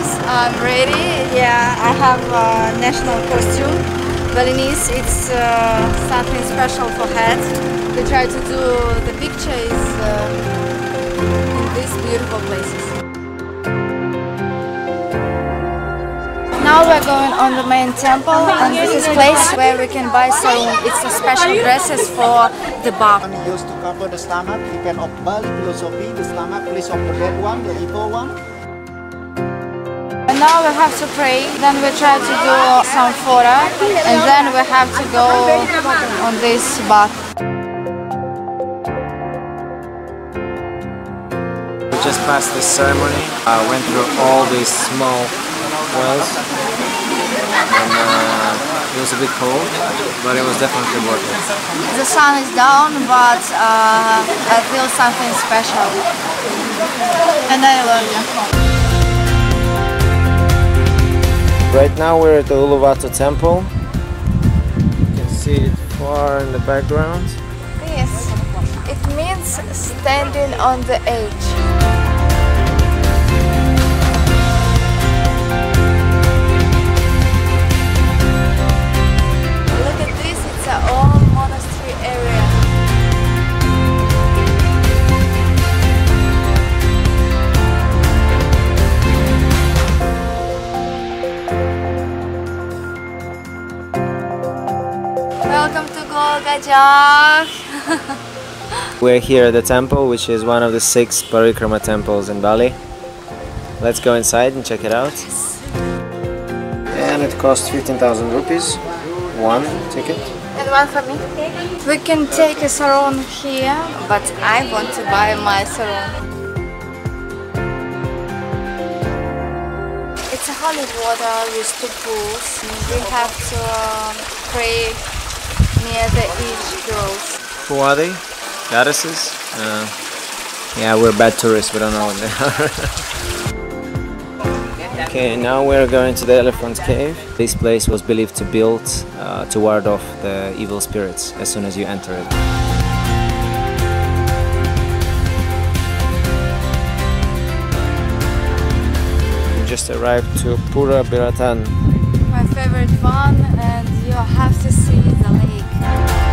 guys, I'm ready. Yeah, I have a national costume. Balinese, it's something special for head. They try to do the pictures in these beautiful places. Now we're going on the main temple, and this is place where we can buy sarong. It's a special dresses for the bath. Used to cover the stomach, depend on Bali philosophy, the stomach place of the red one, the evil one. And now we have to pray, then we try to do some fora, and then we have to go on this bath. We just passed this ceremony. I went through all these small wells, and it was a bit cold, but it was definitely worth it. The sun is down, but I feel something special, and I love you. Right now we're at the Uluwatu temple. You can see it far in the background. Yes, it means standing on the edge. Welcome to Goa Gajah! We're here at the temple, which is one of the 6 Parikrama temples in Bali. Let's go inside and check it out. And it costs 15,000 rupees, one ticket. And one for me. We can take a sarong here, but I want to buy my sarong. It's a holy water with 2 pools. We have to pray near the each girls. Who are they? Goddesses? Yeah, we're bad tourists, we don't know what they are. Okay, now we're going to the Elephant Cave. This place was believed to build to ward off the evil spirits as soon as you enter it. We just arrived to Pura Biratan. My favorite one, and you have to see the lake.